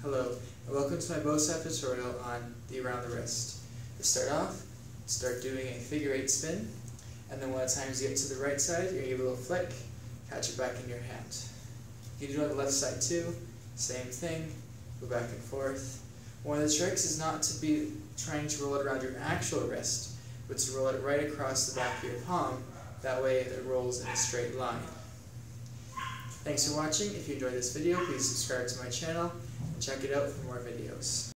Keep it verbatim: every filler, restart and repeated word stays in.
Hello, and welcome to my Bo Staff tutorial on the around the wrist. To start off, start doing a figure eight spin, and then when the time is getting to the right side, you're going to give it a little flick, catch it back in your hand. You can do it on the left side too, same thing, go back and forth. One of the tricks is not to be trying to roll it around your actual wrist, but to roll it right across the back of your palm, that way it rolls in a straight line. Thanks for watching. If you enjoyed this video, please subscribe to my channel and check it out for more videos.